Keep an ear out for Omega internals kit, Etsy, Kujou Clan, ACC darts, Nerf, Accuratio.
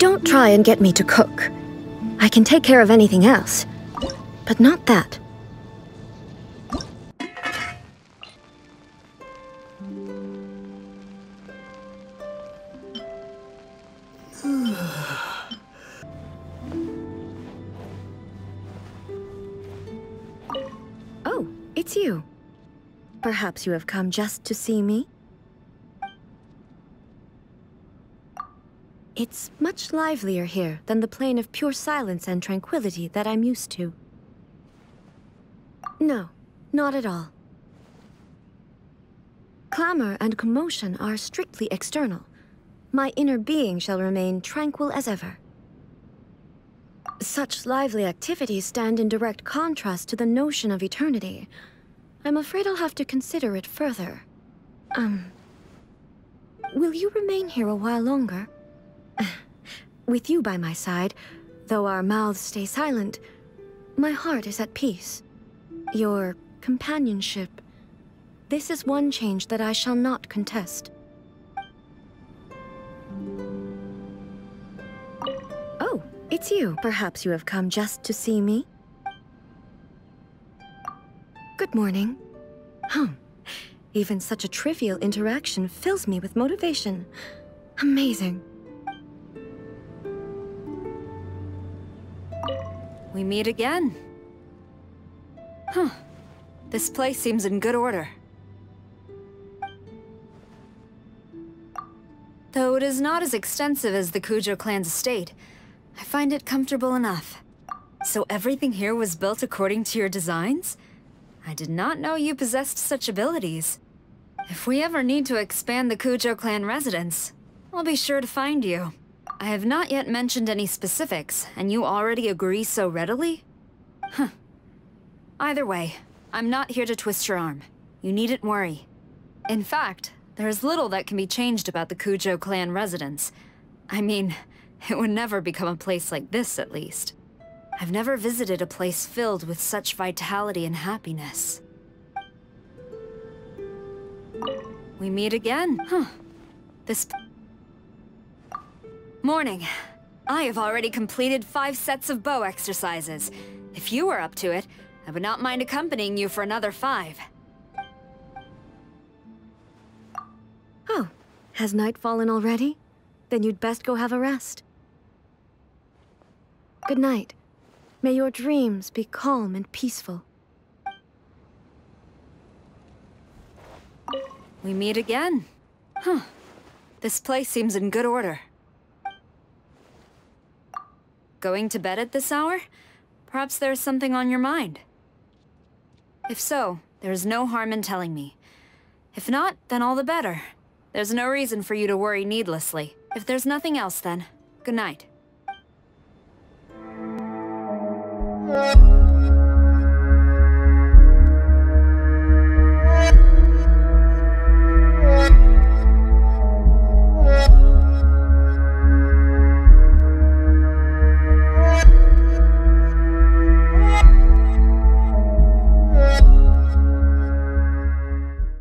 Don't try and get me to cook. I can take care of anything else, but not that. Oh, it's you. Perhaps you have come just to see me? It's much livelier here than the plane of pure silence and tranquility that I'm used to. No, not at all. Clamor and commotion are strictly external. My inner being shall remain tranquil as ever. Such lively activities stand in direct contrast to the notion of eternity. I'm afraid I'll have to consider it further. Will you remain here a while longer? With you by my side, though our mouths stay silent, my heart is at peace. Your companionship. This is one change that I shall not contest. Oh, it's you. Perhaps you have come just to see me? Good morning. Even such a trivial interaction fills me with motivation. Amazing. We meet again. This place seems in good order. Though it is not as extensive as the Kujou Clan's estate, I find it comfortable enough. So everything here was built according to your designs? I did not know you possessed such abilities. If we ever need to expand the Kujou Clan residence, I'll be sure to find you. I have not yet mentioned any specifics, and you already agree so readily? Either way, I'm not here to twist your arm. You needn't worry. In fact, there is little that can be changed about the Kujou Clan residence. I mean, it would never become a place like this, at least. I've never visited a place filled with such vitality and happiness. We meet again. Morning. I have already completed 5 sets of bow exercises. If you were up to it, I would not mind accompanying you for another 5. Oh, has night fallen already? Then you'd best go have a rest. Good night. May your dreams be calm and peaceful. We meet again. This place seems in good order. Going to bed at this hour? Perhaps there's something on your mind. If so, there's no harm in telling me. If not, then all the better. There's no reason for you to worry needlessly. If there's nothing else, then, good night.